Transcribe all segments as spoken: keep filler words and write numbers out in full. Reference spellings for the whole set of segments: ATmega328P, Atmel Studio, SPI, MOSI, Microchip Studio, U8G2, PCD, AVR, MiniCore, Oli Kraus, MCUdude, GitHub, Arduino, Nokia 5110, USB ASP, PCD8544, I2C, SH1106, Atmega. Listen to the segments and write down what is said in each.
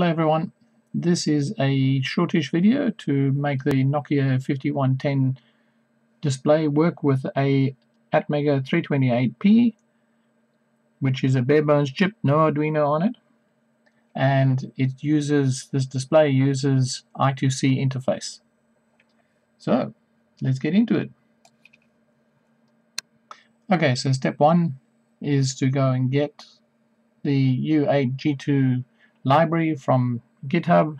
Hello everyone, this is a shortish video to make the Nokia fifty-one ten display work with a Atmega three twenty-eight P, which is a bare bones chip, no Arduino on it, and it uses, this display uses I two C interface. So let's get into it. Okay, so step one is to go and get the U eight G two library from GitHub,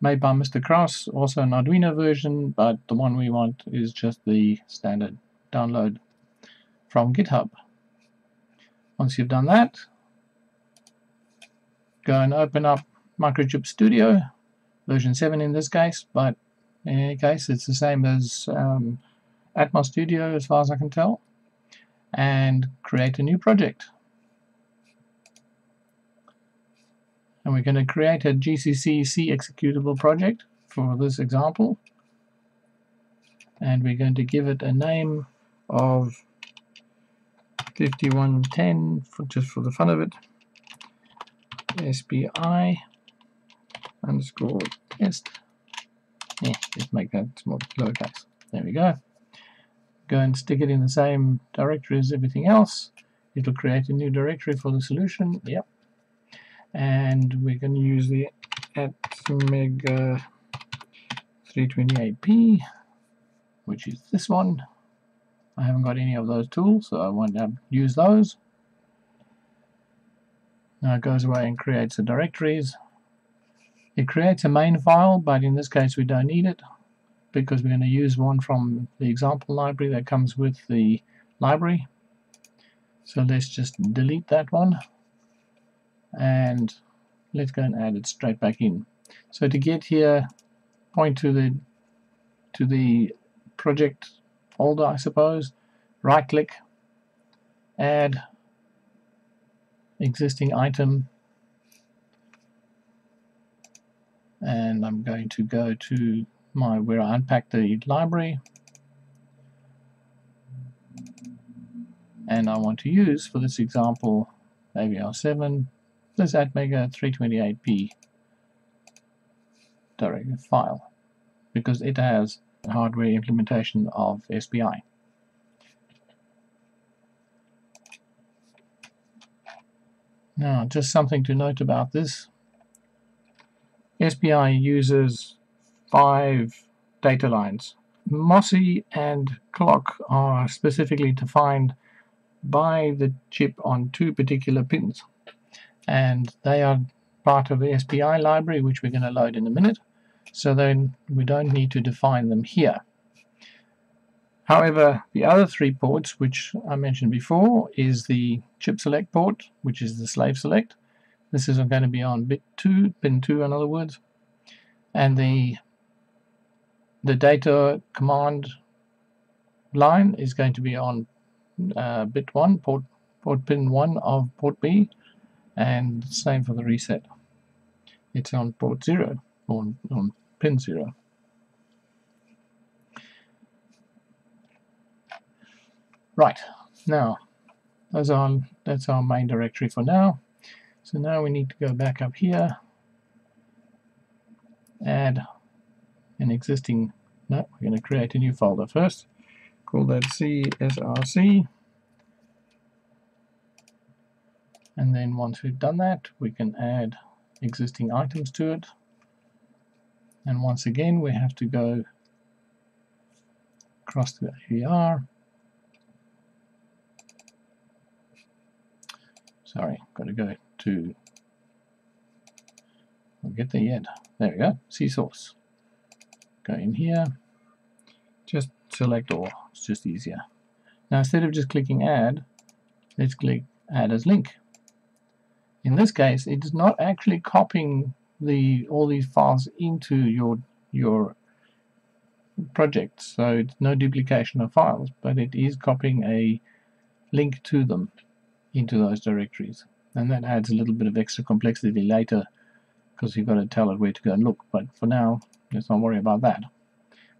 made by Mister Kraus, also an Arduino version, but the one we want is just the standard download from GitHub. Once you've done that, go and open up Microchip Studio, version seven in this case, but in any case it's the same as um, Atmel Studio as far as I can tell, and create a new project. And we're going to create a G C C C executable project for this example, and we're going to give it a name of fifty-one ten for, just for the fun of it, S P I underscore test. Yeah, let's make that small lowercase. There we go. Go and stick it in the same directory as everything else. It'll create a new directory for the solution. Yep. And we're going to use the Atmega three twenty-eight P, which is this one. I haven't got any of those tools, so I won't use those. Now it goes away and creates the directories. It creates a main file, but in this case we don't need it because we're going to use one from the example library that comes with the library. So let's just delete that one. And let's go and add it straight back in. So to get here, point to the to the project folder, I suppose. Right click, add existing item, and I'm going to go to my where I unpacked the library, and I want to use for this example A V R seven. This Atmega three twenty-eight P directory file because it has a hardware implementation of S P I. Now, just something to note about this: S P I uses five data lines. MOSI and clock are specifically defined by the chip on two particular pins, and they are part of the S P I library, which we're going to load in a minute, so then we don't need to define them here. However, the other three ports, which I mentioned before, is the chip select port, which is the slave select. This is going to be on bit two, pin two in other words, and the the data command line is going to be on uh, bit one, port port pin one of port B, and same for the reset. It's on port zero, or on pin zero. Right, now those are, that's our main directory for now. So now we need to go back up here, add an existing, no, we're going to create a new folder first, call that C S R C. And then once we've done that, we can add existing items to it. And once again, we have to go across to A V R. Sorry, got to go to, we'll get there yet. There we go, C source. Go in here, just select all, it's just easier. Now instead of just clicking add, let's click add as link. In this case, it is not actually copying the all these files into your your project, so it's no duplication of files, but it is copying a link to them into those directories, and that adds a little bit of extra complexity later because you've got to tell it where to go and look. But for now, let's not worry about that.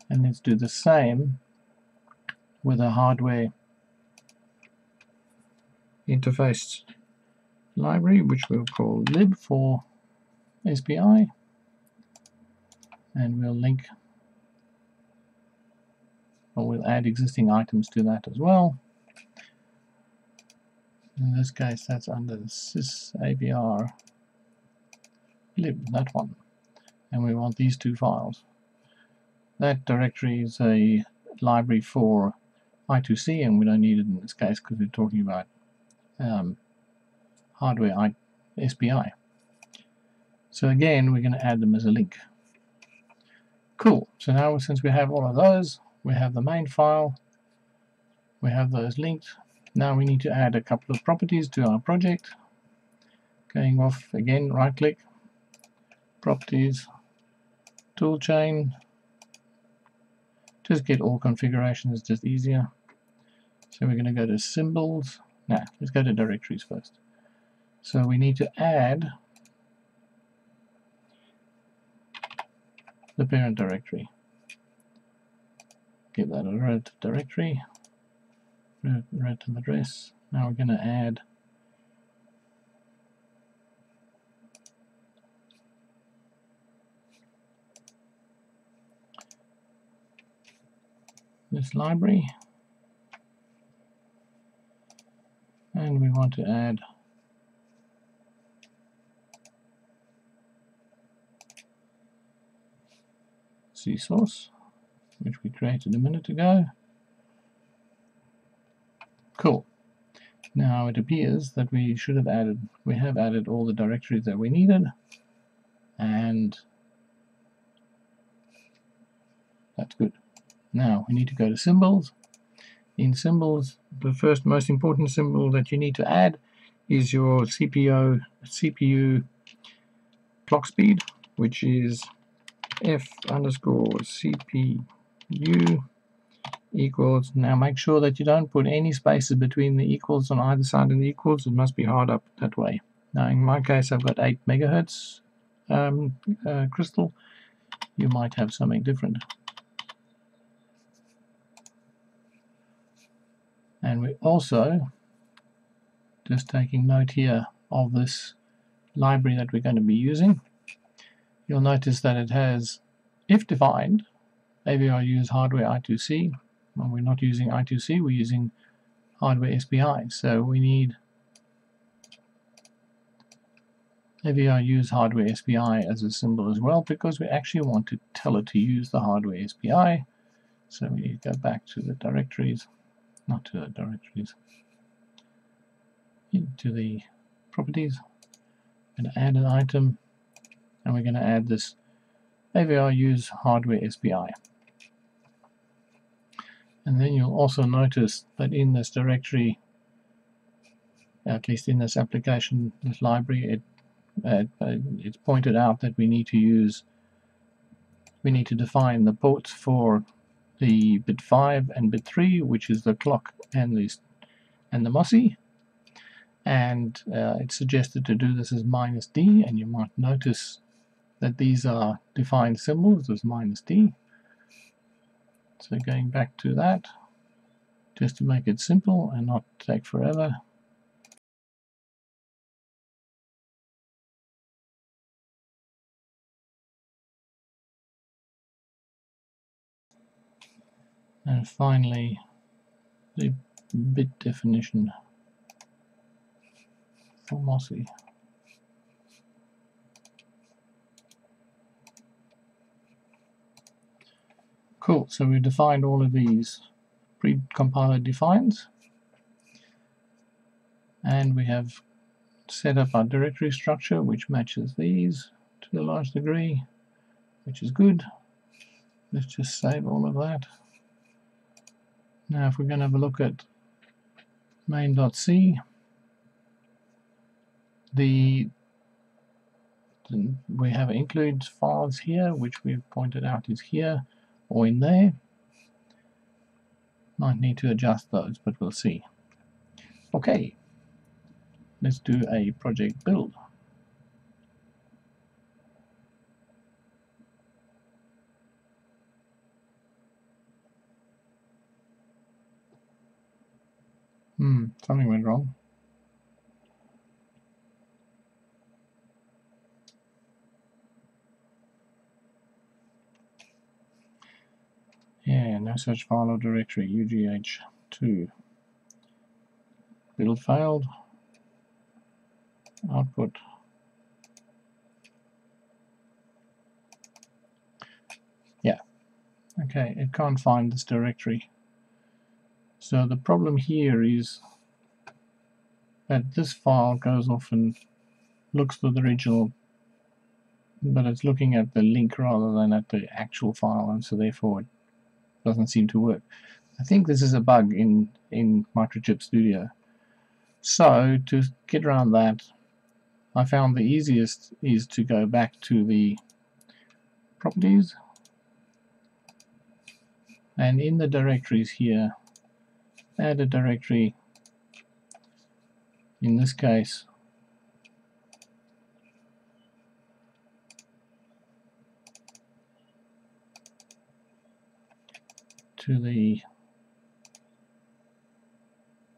And let's do the same with a hardware interface library, which we'll call lib for S P I, and we'll link, or we'll add existing items to that as well. In this case, that's under the sys A V R lib, that one, and we want these two files. That directory is a library for I two C, and we don't need it in this case because we're talking about um, hardware I S P I. So again, we're going to add them as a link. Cool. So now, since we have all of those, we have the main file, we have those linked. Now we need to add a couple of properties to our project. Going off again, right click, properties, toolchain. Just get all configurations, just easier. So we're going to go to symbols. Now, let's go to directories first. So we need to add the parent directory. Give that a relative directory, relative address. Now we're going to add this library, and we want to add C source, which we created a minute ago. Cool. Now it appears that we should have added, we have added all the directories that we needed, and that's good. Now we need to go to symbols. In symbols, the first most important symbol that you need to add is your C P U clock speed, which is F underscore C P U equals. Now make sure that you don't put any spaces between the equals on either side of the equals. It must be hard up that way. Now in my case, I've got eight megahertz um, uh, crystal. You might have something different. And we're also just taking note here of this library that we're going to be using. You'll notice that it has, if defined, A V R use hardware I two C. Well, we're not using I two C, we're using hardware S P I. So we need A V R use hardware S P I as a symbol as well, because we actually want to tell it to use the hardware S P I. So we need to go back to the directories. Not to the directories, into the properties. I'm going to add an item, and we're going to add this A V R use hardware S P I. And then you'll also notice that in this directory, at least in this application, this library, it uh, it's pointed out that we need to use, we need to define the ports for the bit five and bit three, which is the clock and the, and the MOSI, and uh, it's suggested to do this as minus D, and you might notice that these are defined symbols as minus D. So going back to that, just to make it simple and not take forever. And finally, the bit definition for MOSI. Cool, so we defined all of these pre-compiler defines, and we have set up our directory structure, which matches these to a large degree, which is good. Let's just save all of that. Now if we're going to have a look at main.c, the, the, we have includes files here, which we've pointed out is here or in there. Might need to adjust those, but we'll see. Okay, let's do a project build. Hmm, something went wrong. Yeah, no such file or directory, U G H two. Build failed. Output. Yeah. Okay, it can't find this directory. So the problem here is that this file goes off and looks for the original, but it's looking at the link rather than at the actual file, and so therefore it doesn't seem to work. I think this is a bug in, in Microchip Studio. So to get around that, I found the easiest is to go back to the properties, and in the directories here, add a directory, in this case to the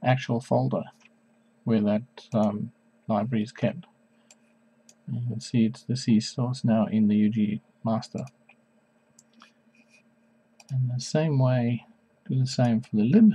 actual folder where that um, library is kept. You can see it's the C source now in the U G master. And the same way, do the same for the lib.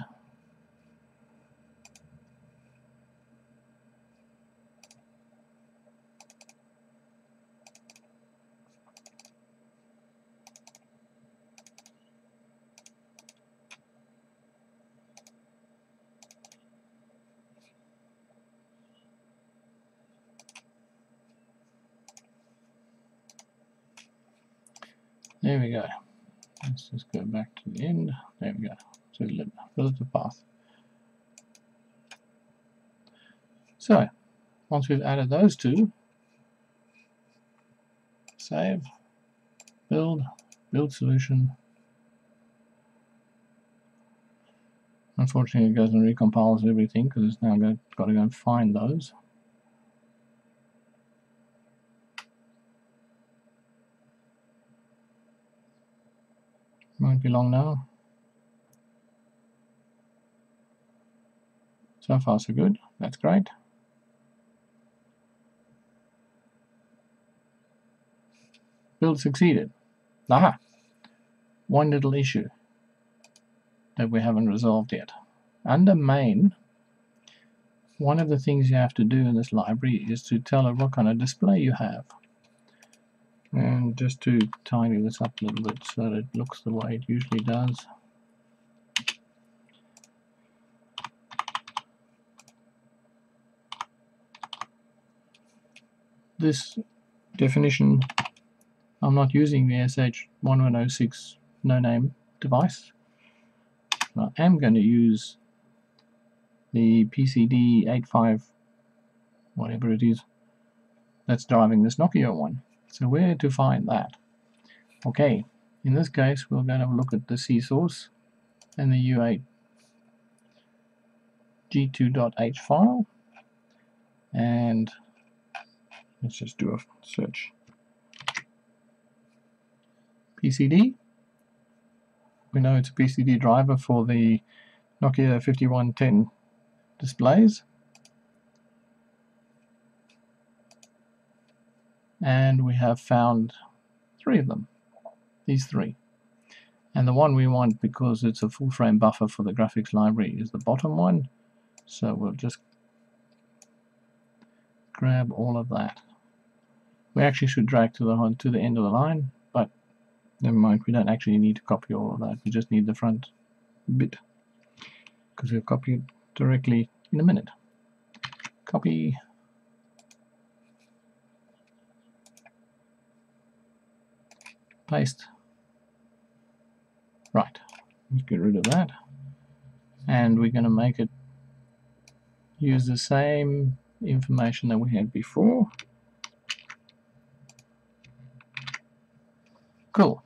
There we go. Let's just go back to the end. There we go. So lib, build the path. So once we've added those two, save, build, build solution. Unfortunately, it goes and recompiles everything because it's now got to go and find those. Won't be long now. So far so good, that's great. Build succeeded. Aha! One little issue that we haven't resolved yet. Under main, one of the things you have to do in this library is to tell it what kind of display you have. And just to tidy this up a little bit so that it looks the way it usually does. This definition, I'm not using the S H one one zero six no name device. I am going to use the P C D eight five, whatever it is, that's driving this Nokia one. So where to find that? Okay, in this case we're going to look at the C source and the U eight G two dot H file, and let's just do a search. P C D. We know it's a P C D driver for the Nokia fifty-one ten displays. And we have found three of them, these three. And the one we want, because it's a full frame buffer for the graphics library, is the bottom one. So we'll just grab all of that. We actually should drag to the to the end of the line, but never mind, we don't actually need to copy all of that. We just need the front bit, because we'll copy it directly in a minute. Copy. Paste. Right, let's get rid of that, and we're going to make it use the same information that we had before. Cool.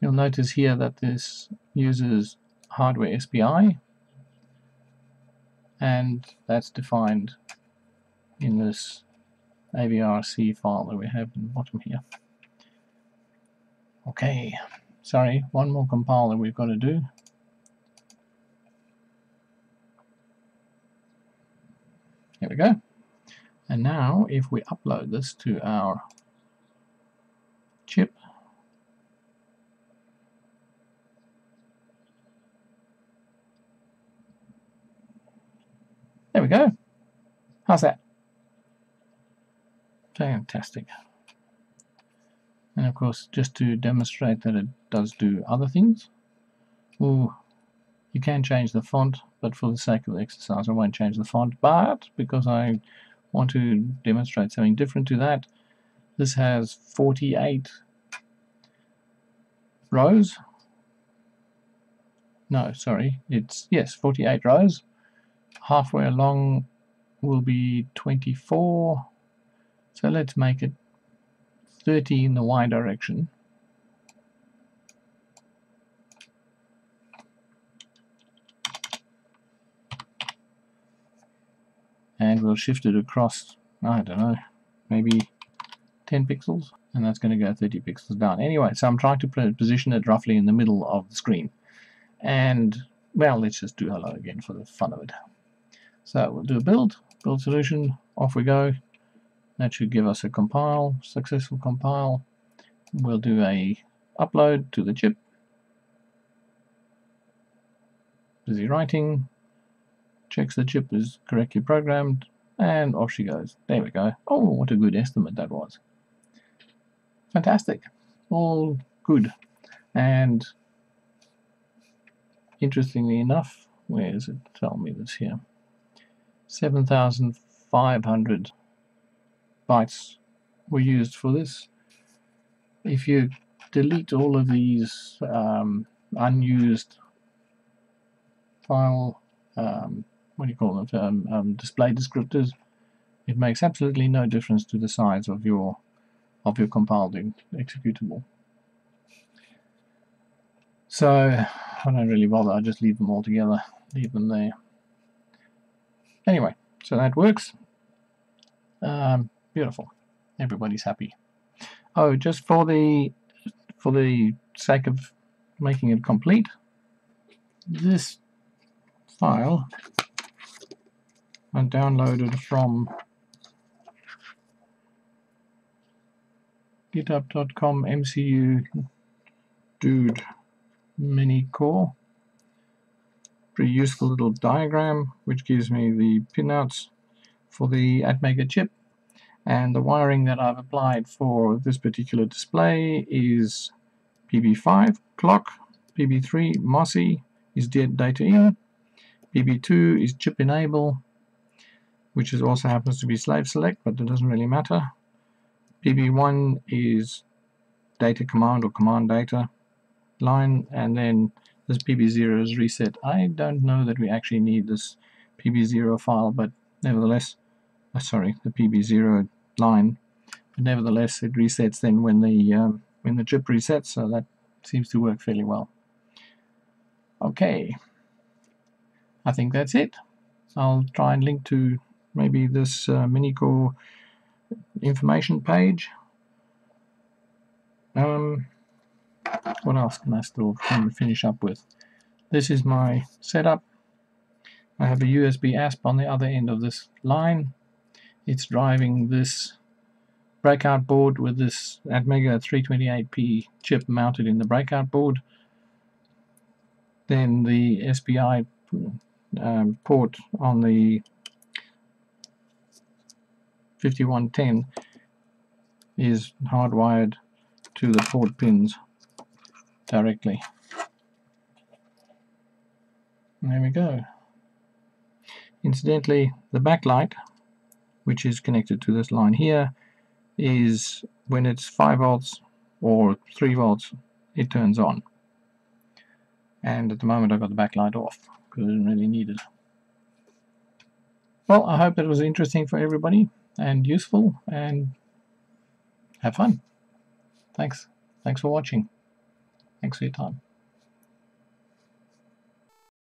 You'll notice here that this uses hardware S P I, and that's defined in this A V R C file that we have in the bottom here. Okay, sorry, one more compile that we've got to do. There we go. And now, if we upload this to our chip, There we go. How's that? Fantastic. And of course, just to demonstrate that it does do other things, ooh, you can change the font, but for the sake of the exercise I won't change the font, but because I want to demonstrate something different to that, this has forty-eight rows. No, sorry, it's, yes, forty-eight rows. Halfway along will be twenty-four. So let's make it thirty in the Y direction. And we'll shift it across, I don't know, maybe ten pixels. And that's going to go thirty pixels down. Anyway, so I'm trying to position it roughly in the middle of the screen. And, well, let's just do hello again for the fun of it. So we'll do a build, build solution, off we go. That should give us a compile, successful compile. We'll do a upload to the chip. Busy writing. Checks the chip is correctly programmed, and off she goes. There we go. Oh, what a good estimate that was. Fantastic. All good. And interestingly enough, where is it? Tell me this here. seven thousand five hundred bytes were used for this. If you delete all of these um, unused file, um, what do you call it, um, um, display descriptors, it makes absolutely no difference to the size of your of your compiled executable. So I don't really bother. I just leave them all together, leave them there. Anyway, so that works. Um, Beautiful. Everybody's happy. Oh, just for the for the sake of making it complete, this file I downloaded from github dot com M C U Dude MiniCore. Pretty useful little diagram which gives me the pinouts for the Atmega chip. And the wiring that I've applied for this particular display is P B five, clock, P B three, MOSI, is data in, P B two is chip enable, which is also happens to be slave select, but that doesn't really matter. P B one is data command or command data line, and then this P B zero is reset. I don't know that we actually need this P B zero file, but nevertheless, oh, sorry, the P B zero line, but nevertheless it resets then when the um, when the chip resets, so that seems to work fairly well. Okay, I think that's it. I'll try and link to maybe this uh, MiniCore information page. Um, what else can I still finish up with? This is my setup. I have a U S B A S P on the other end of this line. It's driving this breakout board with this Atmega three twenty-eight P chip mounted in the breakout board. Then the S P I um, port on the fifty-one ten is hardwired to the port pins directly. There we go. Incidentally, the backlight, which is connected to this line here, is when it's five volts or three volts it turns on, and at the moment I've got the backlight off because I didn't really need it. Well, I hope it was interesting for everybody and useful, and have fun. Thanks. Thanks for watching. Thanks for your time.